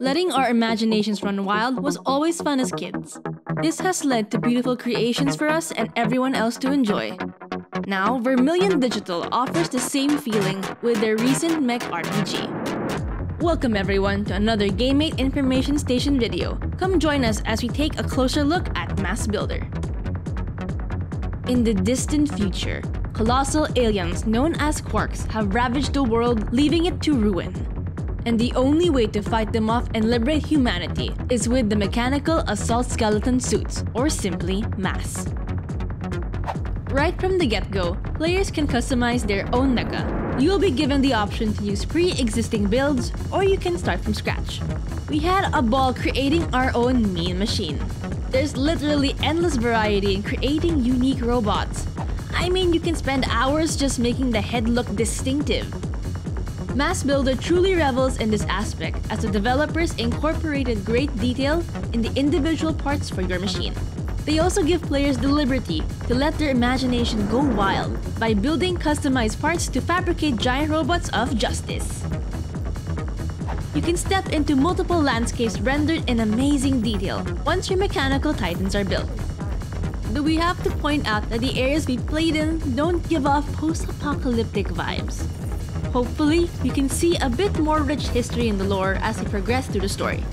Letting our imaginations run wild was always fun as kids. This has led to beautiful creations for us and everyone else to enjoy. Now, Vermilion Digital offers the same feeling with their recent mech RPG. Welcome everyone to another Game8 Information Station video. Come join us as we take a closer look at M.A.S.S. Builder. In the distant future, colossal aliens known as Quarks have ravaged the world, leaving it to ruin. And the only way to fight them off and liberate humanity is with the mechanical assault skeleton suits, or simply MASS. Right from the get-go, players can customize their own mecha. You'll be given the option to use pre-existing builds, or you can start from scratch. We had a ball creating our own mean machine. There's literally endless variety in creating unique robots. I mean, you can spend hours just making the head look distinctive. M.A.S.S. Builder truly revels in this aspect, as the developers incorporated great detail in the individual parts for your machine. They also give players the liberty to let their imagination go wild by building customized parts to fabricate giant robots of justice. You can step into multiple landscapes rendered in amazing detail once your mechanical titans are built. Though we have to point out that the areas we played in don't give off post-apocalyptic vibes. Hopefully, you can see a bit more rich history in the lore as we progress through the story.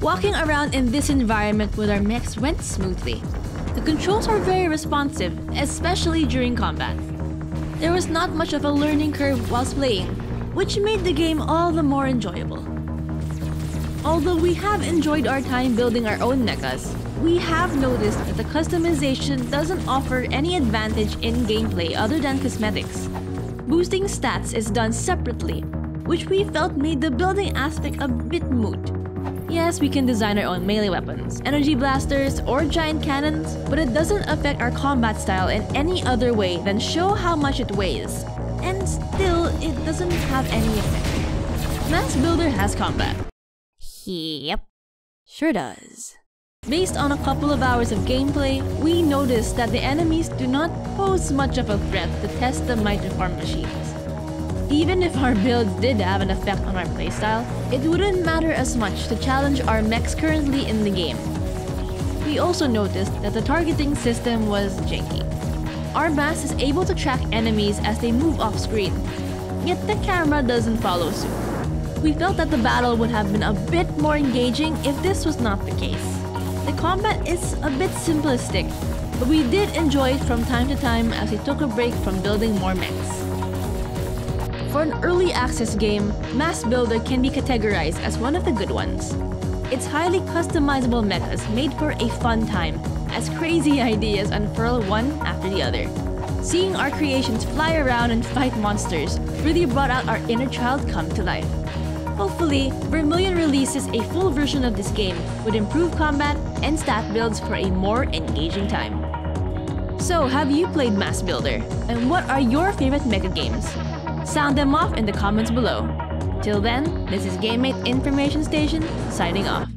Walking around in this environment with our mechs went smoothly. The controls were very responsive, especially during combat. There was not much of a learning curve whilst playing, which made the game all the more enjoyable. Although we have enjoyed our time building our own mechas, we have noticed that the customization doesn't offer any advantage in gameplay other than cosmetics. Boosting stats is done separately, which we felt made the building aspect a bit moot. Yes, we can design our own melee weapons, energy blasters, or giant cannons, but it doesn't affect our combat style in any other way than show how much it weighs. And still, it doesn't have any effect. M.A.S.S. Builder has combat. Yep, sure does. Based on a couple of hours of gameplay, we noticed that the enemies do not pose much of a threat to test the might of our machines. Even if our builds did have an effect on our playstyle, it wouldn't matter as much to challenge our mechs currently in the game. We also noticed that the targeting system was janky. Our MASS is able to track enemies as they move off screen, yet the camera doesn't follow suit. We felt that the battle would have been a bit more engaging if this was not the case. The combat is a bit simplistic, but we did enjoy it from time to time as we took a break from building more mechs. For an early access game, M.A.S.S. Builder can be categorized as one of the good ones. It's highly customizable mechas made for a fun time, as crazy ideas unfurl one after the other. Seeing our creations fly around and fight monsters really brought out our inner child come to life. Hopefully, Vermilion releases a full version of this game with improved combat and stat builds for a more engaging time. So, have you played M.A.S.S. Builder? And what are your favorite mecha games? Sound them off in the comments below. Till then, this is Game8 Information Station, signing off.